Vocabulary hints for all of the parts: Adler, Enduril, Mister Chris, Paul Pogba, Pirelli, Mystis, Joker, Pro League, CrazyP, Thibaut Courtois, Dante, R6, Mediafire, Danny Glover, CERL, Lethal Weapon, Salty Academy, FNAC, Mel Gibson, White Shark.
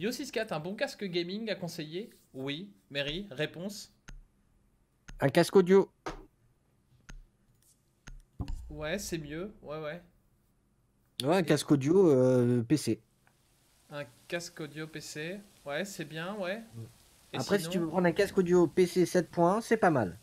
Yo64, un bon casque gaming à conseiller? Oui. Mary, réponse? Un casque audio. Ouais, c'est mieux. Ouais, ouais. Ouais, un casque audio PC. Un casque audio PC. Ouais, c'est bien, ouais. Et après, sinon... si tu veux prendre un casque audio PC 7.1, c'est pas mal.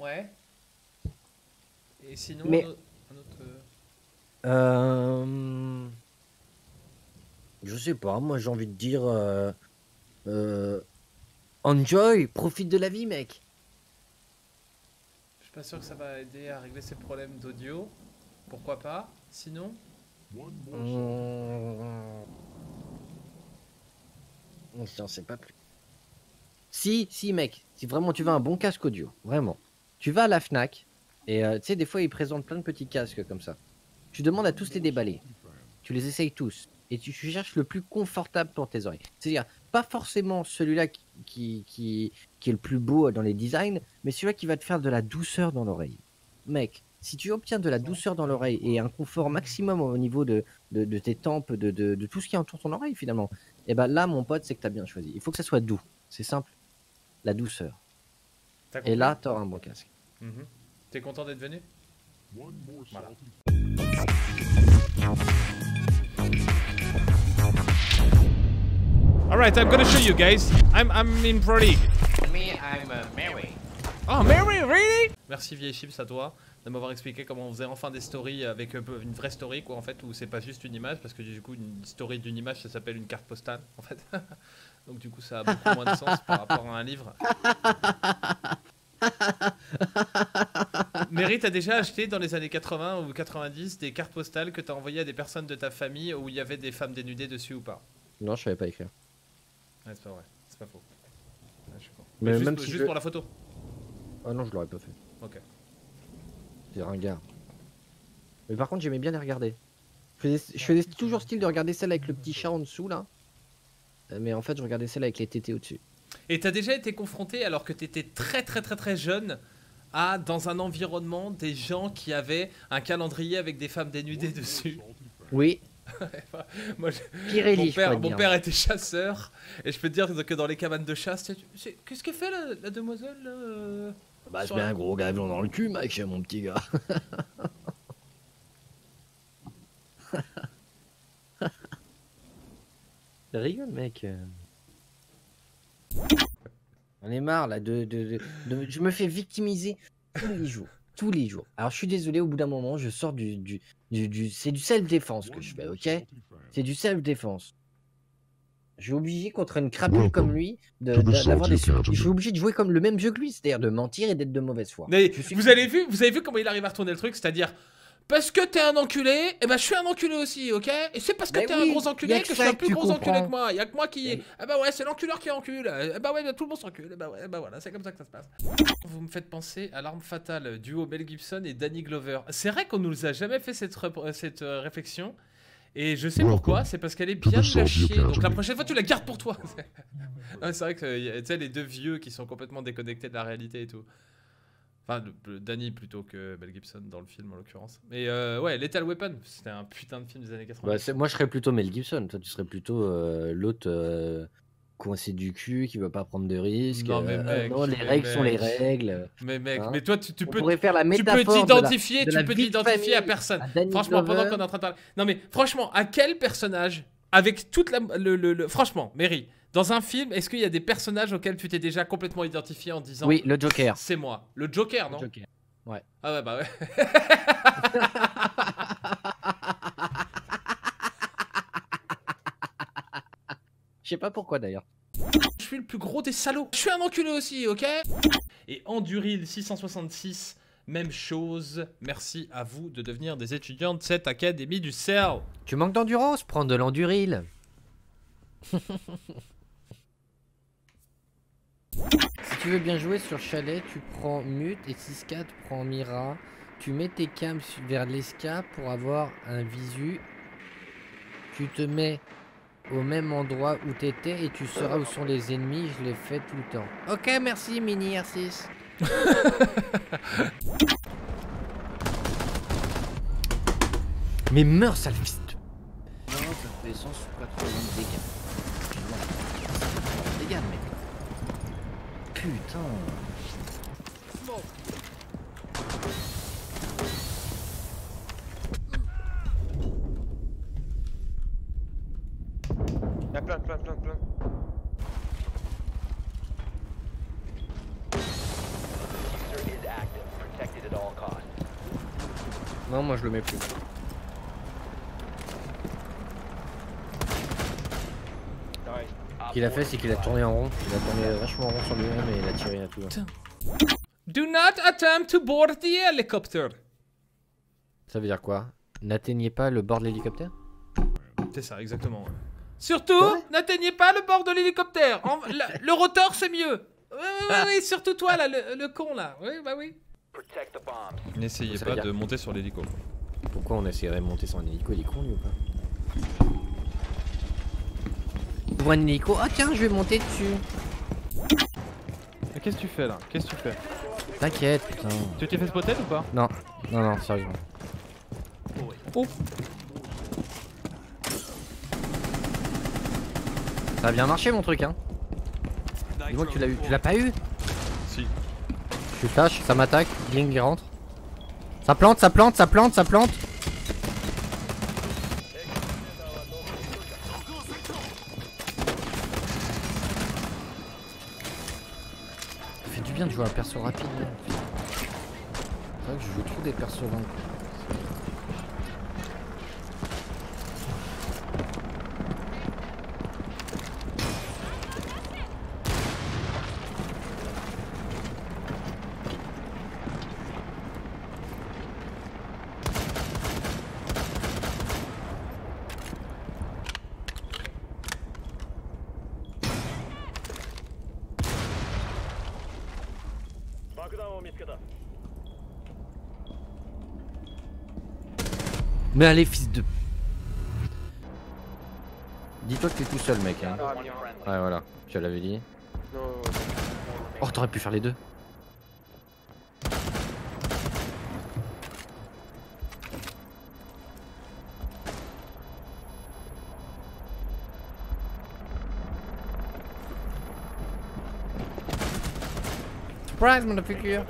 Ouais. Et sinon, mais... un autre... Je sais pas, moi j'ai envie de dire... enjoy, profite de la vie, mec. Je suis pas sûr que ça va aider à régler ses problèmes d'audio. Pourquoi pas? Sinon on sait pas plus. Si mec, si vraiment tu veux un bon casque audio, vraiment, tu vas à la FNAC et tu sais, des fois ils présentent plein de petits casques comme ça. Tu demandes à tous les déballer, tu les essayes tous et tu cherches le plus confortable pour tes oreilles. C'est-à-dire pas forcément celui-là qui est le plus beau dans les designs, mais celui-là qui va te faire de la douceur dans l'oreille. Mec, si tu obtiens de la douceur dans l'oreille et un confort maximum au niveau de tes tempes, de tout ce qui entoure ton oreille finalement, et ben là mon pote, c'est que t'as bien choisi. Il faut que ça soit doux, c'est simple, la douceur. Et là t'auras un bon casque. T'es content d'être venu? Voilà. Alright, I'm gonna show you guys. I'm in Pro League. Me, I'm Mary. Oh, Mary, really? Merci vieille chips à toi de m'avoir expliqué comment on faisait enfin des stories avec une vraie story, quoi, en fait, où c'est pas juste une image, parce que du coup une story d'une image ça s'appelle une carte postale en fait. Donc du coup ça a beaucoup moins de sens par rapport à un livre. Mary, t'as déjà acheté dans les années 80 ou 90 des cartes postales que t'as envoyées à des personnes de ta famille où il y avait des femmes dénudées dessus ou pas? Non, je savais pas écrire. Ouais, c'est pas vrai, c'est pas faux. Ouais, je suis con. Mais juste, même si juste pour la photo. Ah non, je l'aurais pas fait. Ok. C'est ringard. Mais par contre, j'aimais bien les regarder. Je faisais toujours style de regarder celle avec le petit chat en dessous là. Mais en fait, je regardais celle avec les tétés au-dessus. Et t'as déjà été confronté, alors que t'étais très jeune, à, dans un environnement, des gens qui avaient un calendrier avec des femmes dénudées dessus? Oui. Moi, Pirelli, mon père était chasseur, et je peux te dire que dans les cabanes de chasse, qu'est-ce qu'elle fait la demoiselle là? Bah je mets un gros gavion dans le cul, mec, mon petit gars. Rigole, mec. On est marre là de je me fais victimiser tous les jours. Tous les jours. Alors je suis désolé, au bout d'un moment, je sors c'est du self-défense que je fais, ok? C'est du self-défense. Je suis obligé contre une crapule comme lui d'avoir des surprises. Je suis obligé de jouer comme le même jeu que lui, c'est-à-dire de mentir et d'être de mauvaise foi. Vous avez vu comment il arrive à retourner le truc, c'est-à-dire parce que t'es un enculé, et ben je suis un enculé aussi, ok? Et c'est parce que t'es un gros enculé que je suis un plus gros enculé que moi. Y'a que moi qui... Ah bah ouais, c'est l'enculeur qui encule. Ah bah ouais, tout le monde s'encule. Ah bah ouais, bah voilà, c'est comme ça que ça se passe. Vous me faites penser à l'arme fatale, duo Mel Gibson et Danny Glover. C'est vrai qu'on nous a jamais fait cette réflexion. Et je sais pourquoi, c'est parce qu'elle est bien lâchée. Donc la prochaine fois, tu la gardes pour toi. C'est vrai que tu sais, les deux vieux qui sont complètement déconnectés de la réalité et tout. Enfin, Danny plutôt que Mel Gibson dans le film en l'occurrence. Mais ouais, Lethal Weapon, c'était un putain de film des années 80. Bah, moi je serais plutôt Mel Gibson, toi tu serais plutôt l'autre coincé du cul qui veut pas prendre de risques. Non, mais mec, non, les règles sont les règles. Mais mec, hein, mais toi tu peux t'identifier à personne. Franchement, pendant qu'on est en train de parler. Non mais franchement, à quel personnage, avec toute franchement, Mary, dans un film, est-ce qu'il y a des personnages auxquels tu t'es déjà complètement identifié en disant... Oui, le Joker. C'est moi. Le Joker, non? Le Joker, ouais. Ah ouais, bah ouais. Je sais pas pourquoi d'ailleurs. Je suis le plus gros des salauds. Je suis un enculé aussi, ok? Et Enduril 666, même chose. Merci à vous de devenir des étudiants de cette académie du CERL. Tu manques d'endurance, prends de l'Enduril. Si tu veux bien jouer sur Chalet, tu prends Mute et 6-4 prends Mira. Tu mets tes cams vers l'esca pour avoir un visu. Tu te mets au même endroit où t'étais et tu sauras où sont les ennemis. Je les fais tout le temps. Ok, merci Mini R6. Mais meurs, sale fils. Non, ça fait 180 dégâts. Putain. Il y a plein. Non, moi je le mets plus. Ce qu'il a fait, c'est qu'il a tourné en rond. Il a tourné vachement en rond sur lui-même et il a tiré à tout. Do not attempt to board the helicopter. Ça veut dire quoi? N'atteignez pas le bord de l'hélicoptère? C'est ça, exactement. Surtout, n'atteignez pas le bord de l'hélicoptère. Le rotor, c'est mieux. Oui, surtout toi, là, le con, là. Oui, bah oui. N'essayez pas de monter sur l'hélico. Pourquoi on essaierait de monter sur un hélico? Il est con, lui, ou pas? On voit un hélico. Ah tiens, je vais monter dessus. Qu'est-ce que tu fais là? Qu'est-ce que tu fais? T'inquiète, putain. Tu t'es fait spotter ou pas? Non, non, sérieusement. Oh. Ça a bien marché mon truc, hein. Dis-moi que tu l'as eu. Tu l'as pas eu? Si. Je flash, ça m'attaque. Bling, il rentre. Ça plante, ça plante, ça plante, ça plante. Je joue un perso rapide. C'est vrai que je joue trop des persos longs. Mais allez fils de... Dis-toi que t'es tout seul mec hein. Ouais voilà, tu l'avais dit. Oh t'aurais pu faire les deux. Surprise motherfucker.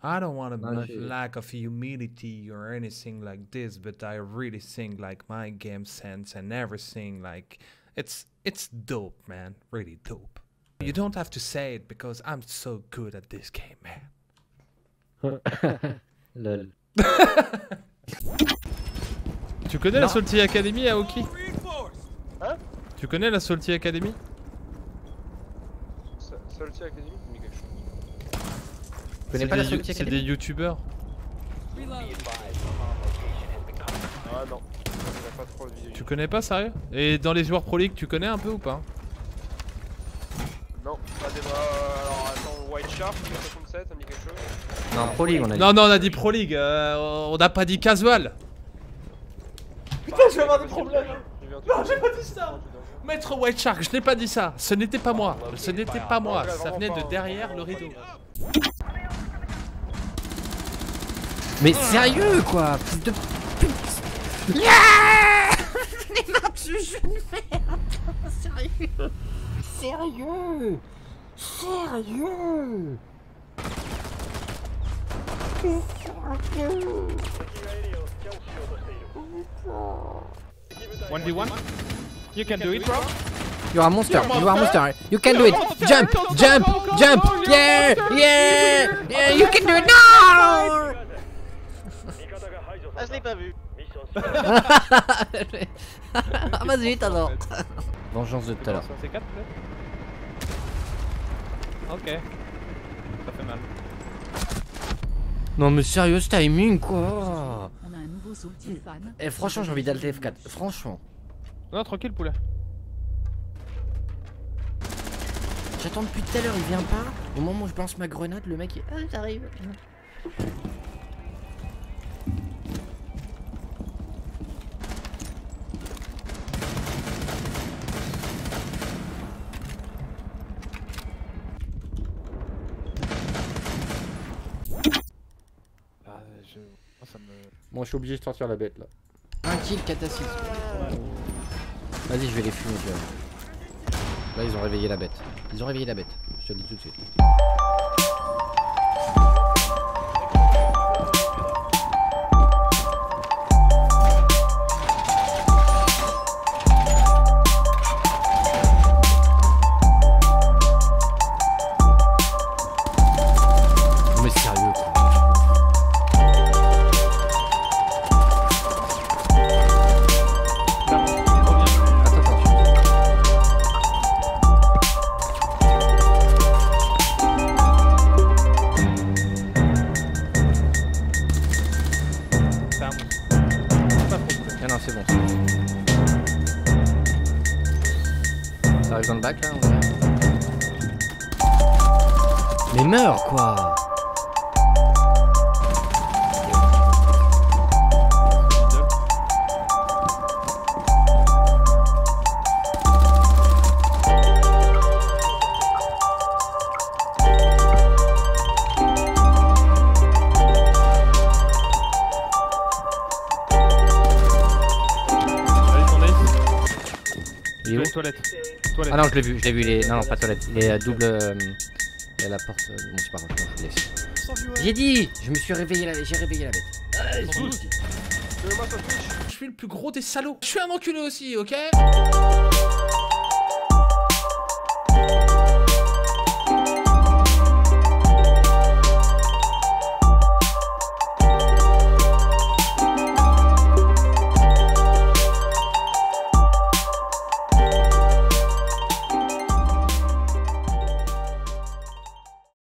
I don't want to be lack of humility or anything like this, but I really think like my game sense and everything like it's dope, man, really dope. You don't have to say it because I'm so good at this game, man. Lol. Tu connais la Salty Academy, Aoki? Hein? Tu connais la Salty Academy? Salty Academy. C'est des youtubeurs. Ah non, pas trop de vidéos. Tu connais pas sérieux? Et dans les joueurs Pro League, tu connais un peu ou pas? Non, pas des... alors attends, White Shark, 67, on dit quelque chose? Non, Pro League on a dit. Non, on a dit Pro League, on n'a pas dit casual. Putain, je vais avoir des problèmes. Non, j'ai pas dit ça. Maître White Shark, je n'ai pas dit ça. Ce n'était pas moi, ce n'était pas moi. Ça venait de derrière le rideau. Mais sérieux quoi, fils de pute. Yeah. Les mains du jeu de merde. Sérieux 1v1. You can do it bro. You're a monster, you can do it. Jump, jump, yeah, you can do it. No. Ah, je l'ai pas vu. Ah bah zut alors. Vengeance de tout à l'heure. Ok. Ça fait mal. Non mais sérieux ce timing quoi. On a un nouveau Salty fan. Eh franchement j'ai envie d'aller F4. Franchement. Non tranquille poulet. J'attends depuis tout à l'heure, il vient pas. Au moment où je lance ma grenade, le mec est... Ah j'arrive. Bon, je suis obligé de sortir la bête là. Un kill, 4 à 6. Vas-y, je vais les fumer. Là, ils ont réveillé la bête. te le dis tout de suite. Ah non, je l'ai vu, les... Non, non, pas toilette, il est double... Il y a la porte... Bon, c'est pas grave, je vous laisse. J'ai dit, je me suis réveillé, j'ai réveillé la bête. Sans doute. Je suis le plus gros des salauds. Je suis un enculé aussi, ok.